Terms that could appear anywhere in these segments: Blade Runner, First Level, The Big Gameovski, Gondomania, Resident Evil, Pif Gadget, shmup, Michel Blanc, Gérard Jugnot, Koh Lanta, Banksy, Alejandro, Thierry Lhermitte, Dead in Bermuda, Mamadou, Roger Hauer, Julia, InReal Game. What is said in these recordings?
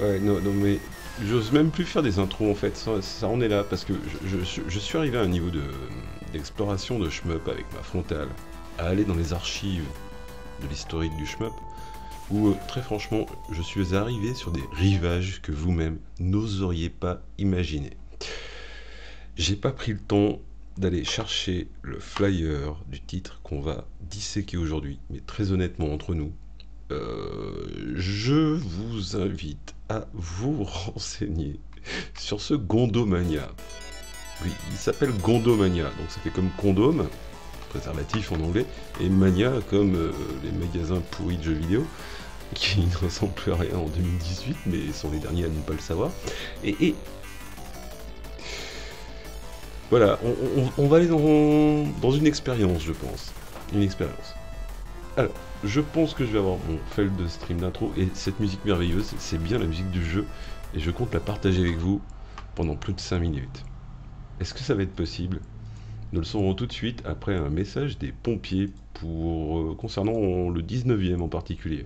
Ouais, non, mais j'ose même plus faire des intros en fait, ça en est là, parce que je suis arrivé à un niveau d'exploration de shmup avec ma frontale, à aller dans les archives de l'historique du shmup, où très franchement, je suis arrivé sur des rivages que vous-même n'oseriez pas imaginer. J'ai pas pris le temps d'aller chercher le flyer du titre qu'on va disséquer aujourd'hui, mais très honnêtement, entre nous, je vous invite à vous renseigner sur ce Gondomania. Oui, il s'appelle Gondomania, donc ça fait comme condom, préservatif en anglais, et mania comme les magasins pourris de jeux vidéo, qui ne ressemblent plus à rien en 2018, mais sont les derniers à ne pas le savoir. Et voilà, on va aller dans une expérience, je pense. Une expérience. Alors, je pense que je vais avoir mon fail de stream d'intro, et cette musique merveilleuse, c'est bien la musique du jeu, et je compte la partager avec vous pendant plus de 5 minutes. Est-ce que ça va être possible? Nous le saurons tout de suite après un message des pompiers concernant le 19e en particulier.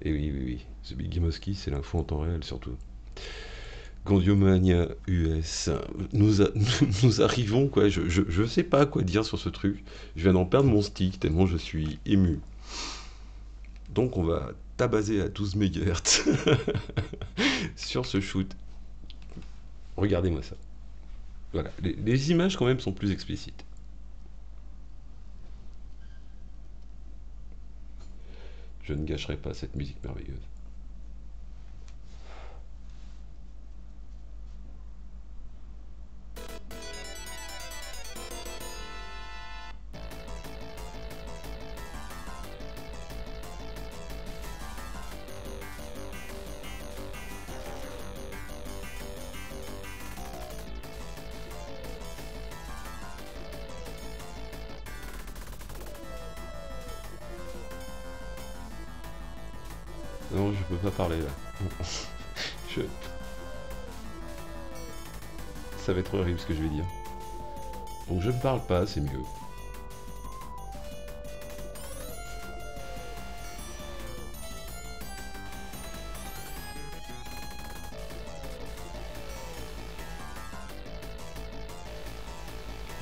Et oui, TheBigGameovski, c'est l'info en temps réel surtout. Gondomania US, nous arrivons quoi, je sais pas quoi dire sur ce truc, je viens d'en perdre mon stick tellement je suis ému. Donc on va tabaser à 12 MHz sur ce shoot. Regardez-moi ça. Voilà, les images quand même sont plus explicites. Je ne gâcherai pas cette musique merveilleuse. Non, je peux pas parler là. Ça va être horrible ce que je vais dire. Donc je ne parle pas, c'est mieux.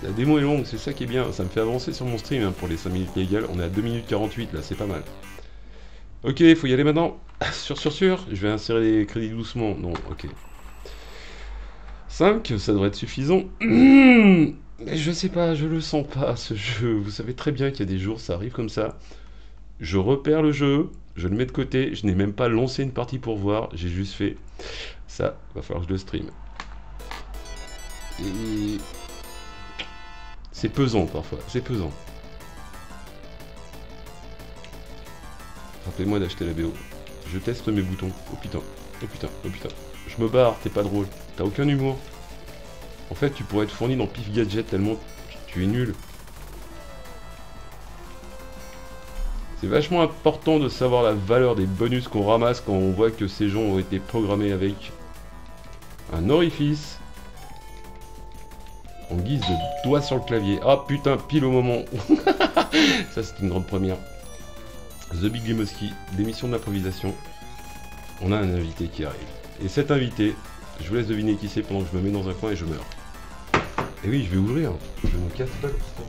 La démo est longue, c'est ça qui est bien. Ça me fait avancer sur mon stream hein, pour les 5 minutes légales. On est à 2 minutes 48 là, c'est pas mal. Ok, il faut y aller maintenant. Sûr. Je vais insérer les crédits doucement. Non, ok. 5, ça devrait être suffisant. Mais je sais pas, je le sens pas, ce jeu. Vous savez très bien qu'il y a des jours, ça arrive comme ça. Je repère le jeu, je le mets de côté. Je n'ai même pas lancé une partie pour voir. J'ai juste fait... Ça, va falloir que je le stream. Et... c'est pesant parfois, c'est pesant. Rappelez-moi d'acheter la BO. Je teste mes boutons. Oh putain, oh putain, oh putain. Je me barre, t'es pas drôle. T'as aucun humour. En fait, tu pourrais être fourni dans Pif Gadget tellement tu es nul. C'est vachement important de savoir la valeur des bonus qu'on ramasse quand on voit que ces gens ont été programmés avec un orifice en guise de doigt sur le clavier. Ah putain, pile au moment. Ça, c'est une grande première. TheBigGameovski, l'émission d'improvisation, on a un invité qui arrive. Et cet invité, je vous laisse deviner qui c'est pendant que je me mets dans un coin et je meurs. Et oui, je vais ouvrir, je ne casse pas le pistolet.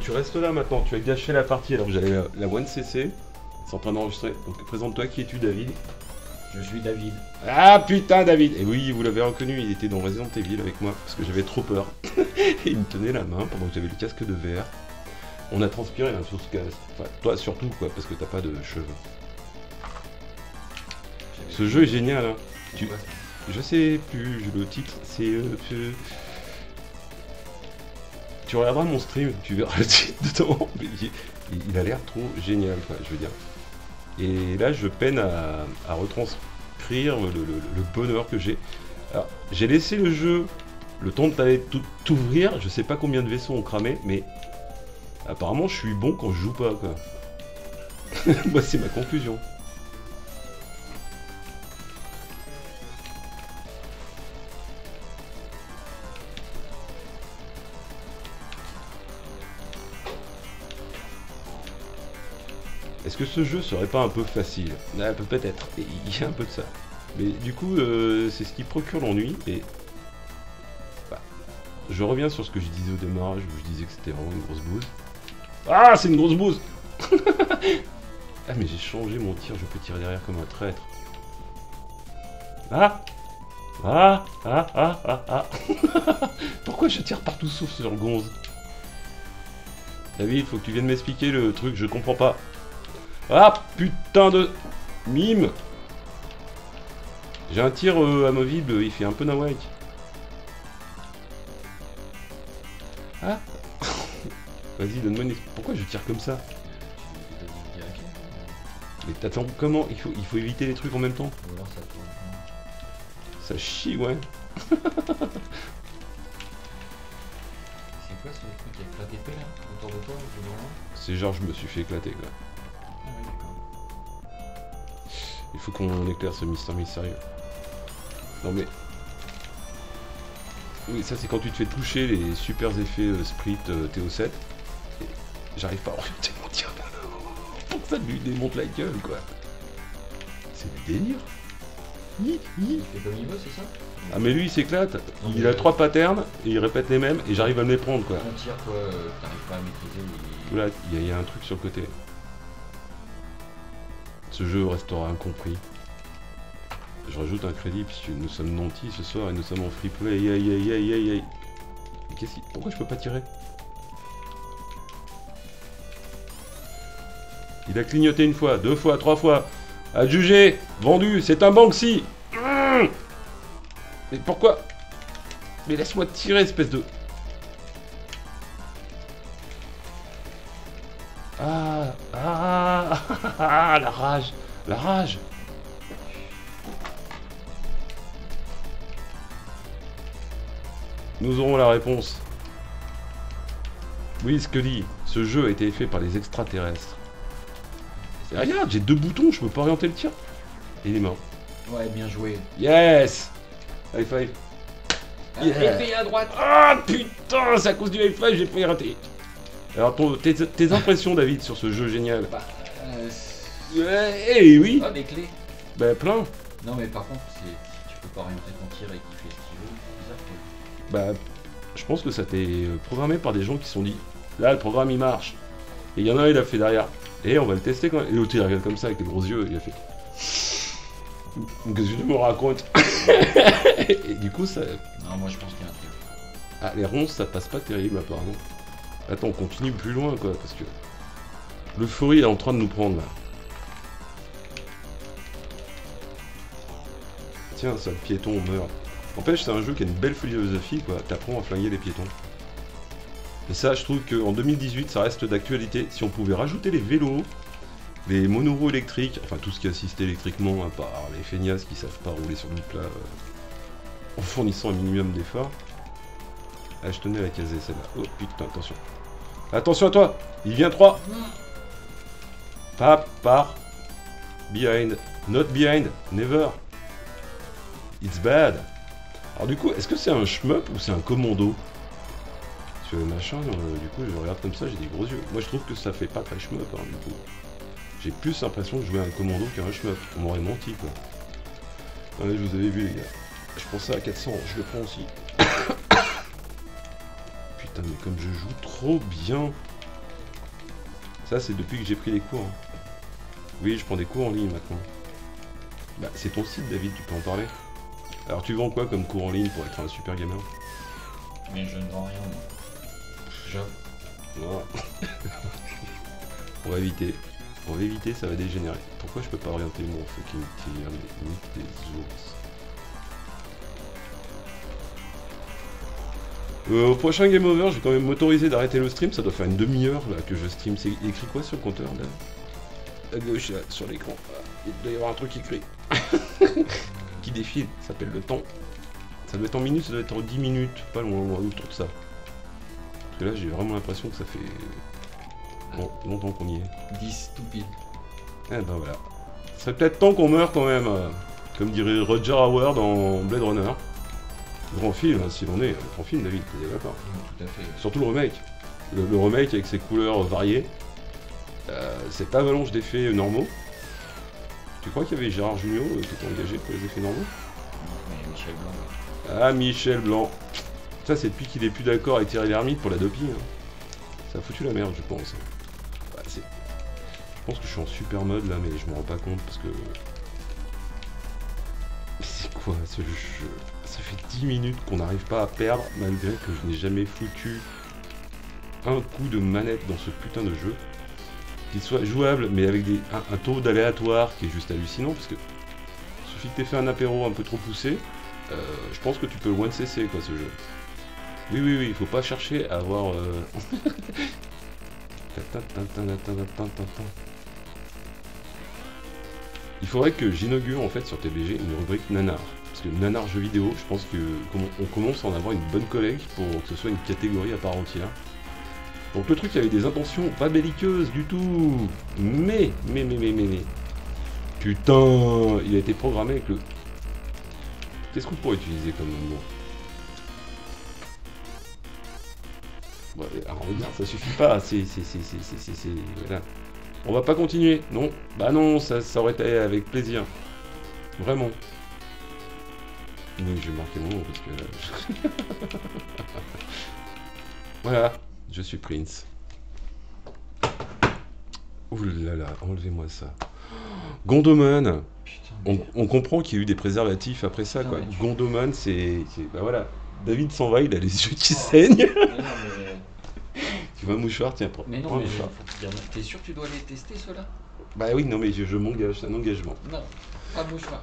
Tu restes là maintenant, tu as gâché la partie alors que j'avais la 1cc, c'est en train d'enregistrer. Donc présente-toi, qui es-tu David? Je suis David. Ah putain David! Et oui, vous l'avez reconnu, il était dans Resident Evil avec moi, parce que j'avais trop peur. Il me tenait la main pendant que j'avais le casque de VR. On a transpiré hein, sur ce casque. Enfin, toi surtout quoi, parce que t'as pas de cheveux. Ce jeu est génial hein. Je sais plus, le titre c'est... Tu regarderas mon stream, tu verras le titre dedans, mais il a l'air trop génial, quoi, je veux dire. Et là, je peine à retranscrire le bonheur que j'ai. Alors, j'ai laissé le jeu le temps de t'aller t'ouvrir, je sais pas combien de vaisseaux ont cramé, mais apparemment, je suis bon quand je joue pas, quoi. Moi, c'est ma conclusion. Est-ce que ce jeu serait pas un peu facile? Ah, peut-être, il y a un peu de ça. Mais du coup, c'est ce qui procure l'ennui. Et bah, je reviens sur ce que je disais au démarrage, où je disais que c'était vraiment une grosse bouse. Ah, c'est une grosse bouse. Ah, mais j'ai changé mon tir, je peux tirer derrière comme un traître. Ah. Ah. Ah. Ah. Ah. Ah. Pourquoi je tire partout sauf sur le gonze? David, faut que tu viennes m'expliquer le truc, je comprends pas. Ah putain de mime. J'ai un tir amovible, il fait un peu nawak. Ah. Vas-y, donne-moi une... Pourquoi je tire comme ça? Mais t'attends, comment? Il faut éviter les trucs en même temps. Ça chie, ouais. C'est quoi ce truc qui a éclaté là autour de toi? C'est genre je me suis fait éclater quoi. Il faut qu'on éclaire ce mystère mystérieux. Non mais... Oui, ça c'est quand tu te fais toucher les super effets Sprite TO7. J'arrive pas à orienter mon tir. Pour que ça lui démonte la gueule, quoi. C'est du délire. Hi, hi. Il fait comme il veut, c'est ça? Ah mais lui il s'éclate. Il a 3 patterns, et il répète les mêmes, et j'arrive à me les prendre, quoi. Ton tir, toi, t'arrives pas à maîtriser. Voilà, il y a un truc sur le côté. Ce jeu restera incompris. Je rajoute un crédit puisque nous sommes nantis ce soir et nous sommes en free play. Aïe aïe aïe aïe aïe aïe. Qu'est-ce qui... Pourquoi je peux pas tirer? Il a clignoté une fois, 2 fois, 3 fois. Adjugé, vendu, c'est un Banksy. Mais pourquoi? Mais laisse-moi tirer, espèce de... Ah, ah, ah, ah, la rage, la rage. Nous aurons la réponse. Oui, Scully, ce jeu a été fait par les extraterrestres. Et regarde, j'ai 2 boutons, je peux pas orienter le tir. Et il est mort. Ouais, bien joué. Yes. High five. Yeah. À droite. Ah putain, c'est à cause du high five, j'ai failli rater. Alors tes impressions, David, sur ce jeu génial? Bah, oui. Ah, des clés. Bah, plein. Non, mais par contre, tu peux pas orienter ton tir et qu'il fait ce qu'il veut, c'est bizarre, quoi. Bah, je pense que ça t'est programmé par des gens qui se sont dit, là, le programme, il marche. Et il y en a un, il a fait derrière. Et on va le tester quand même. Et l'autre, il regarde comme ça, avec les gros yeux, il a fait... Qu'est-ce que tu me racontes? Et du coup, ça... Non, moi, je pense qu'il y a un truc. Ah, les ronces, ça passe pas terrible, apparemment. Attends, on continue plus loin, quoi, parce que l'euphorie est en train de nous prendre, là. Tiens, ça, le piéton, on meurt. N'empêche, c'est un jeu qui a une belle philosophie, quoi. T'apprends à flinguer les piétons. Et ça, je trouve qu'en 2018, ça reste d'actualité. Si on pouvait rajouter les vélos, les monoroues électriques, enfin, tout ce qui assiste électriquement, à part les feignasses qui savent pas rouler sur du plat, en fournissant un minimum d'efforts. Ah, je tenais à la caser, celle-là. Oh, putain, attention. Attention à toi. Il vient 3. Pap, par. Behind. Not behind. Never. It's bad. Alors du coup, est-ce que c'est un shmup ou c'est un commando? Sur le machin, du coup, je regarde comme ça, j'ai des gros yeux. Moi, je trouve que ça fait pas très shmup, hein, du coup. J'ai plus l'impression de jouer à un commando qu'à un shmup. On m'aurait menti, quoi. Allez, je vous avais vu, les gars. Je pensais à 400, je le prends aussi. Putain, mais comme je joue trop bien. Ça, c'est depuis que j'ai pris les cours. Hein. Oui, je prends des cours en ligne maintenant. Bah, c'est ton site, David, tu peux en parler. Alors, tu vends quoi comme cours en ligne pour être un super gamer? Mais je ne vends rien, moi. Voilà. On va éviter, ça va dégénérer. Pourquoi je peux pas orienter mon fucking tir, mais des ours? Au prochain Game Over, je vais quand même m'autoriser d'arrêter le stream. Ça doit faire une demi-heure là que je stream. C'est écrit quoi sur le compteur là? À gauche là, sur l'écran. Il doit y avoir un truc qui crie. Qui défile. Ça s'appelle le temps. Ça doit être en minutes, ça doit être en 10 minutes. Pas loin, autour de ça. Parce que là, j'ai vraiment l'impression que ça fait... Bon, longtemps qu'on y est. 10 tout pile. Eh ben voilà. C'est peut-être temps qu'on meurt quand même, comme dirait Roger Hauer dans Blade Runner. Grand film, hein, si l'on est. Grand film, David, t'es d'accord? Tout à fait. Surtout le remake. Le remake avec ses couleurs variées. Cette avalanche d'effets normaux. Tu crois qu'il y avait Gérard Jugnot qui était engagé pour les effets normaux? Mais Michel Blanc. Ah, Michel Blanc. Ça, c'est depuis qu'il est plus d'accord avec Thierry Lhermitte pour la dopi. Hein. Ça a foutu la merde, je pense. Bah, c'est... Je pense que je suis en super mode là, mais je me rends pas compte parce que... C'est quoi ce jeu? Ça fait 10 minutes qu'on n'arrive pas à perdre malgré que je n'ai jamais foutu un coup de manette dans ce putain de jeu. Qu'il soit jouable, mais avec des... un taux d'aléatoire qui est juste hallucinant parce que... Il suffit que t'aies fait un apéro un peu trop poussé, je pense que tu peux one CC quoi ce jeu. Oui, oui, oui, il faut pas chercher à avoir... Il faudrait que j'inaugure en fait sur TBG une rubrique nanar. Parce que nanar jeux vidéo, je pense que on commence à en avoir une bonne collègue pour que ce soit une catégorie à part entière. Donc le truc avait des intentions pas belliqueuses du tout. Mais. Putain, il a été programmé avec le... Qu'est-ce qu'on pourrait utiliser comme mot ? Bon, alors regarde, ça suffit pas, voilà. On va pas continuer, non? Bah non, ça aurait été avec plaisir. Vraiment. Mais je vais marquer mon nom parce que... Voilà, je suis Prince. Ouh là là, enlevez-moi ça. Gondomane. On comprend qu'il y a eu des préservatifs après ça, quoi. Gondomane, c'est... Bah voilà. David s'en va, il a les yeux qui saignent. Tu veux un mouchoir? Tiens, prends. Mais non, mais t'es sûr que tu dois les tester, ceux-là? Bah oui, non, mais je m'engage, c'est un engagement. Non, pas de mouchoir.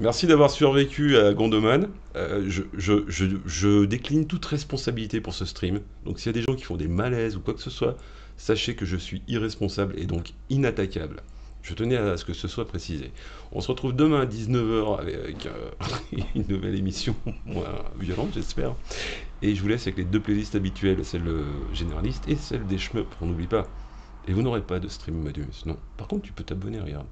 Merci d'avoir survécu à Gondomane. Je décline toute responsabilité pour ce stream. Donc s'il y a des gens qui font des malaises ou quoi que ce soit, sachez que je suis irresponsable et donc inattaquable. Je tenais à ce que ce soit précisé. On se retrouve demain à 19 h avec une nouvelle émission moins violente, j'espère. Et je vous laisse avec les deux playlists habituelles, celle généraliste et celle des shmup, on n'oublie pas. Et vous n'aurez pas de stream Modus, non. Par contre, tu peux t'abonner, regarde.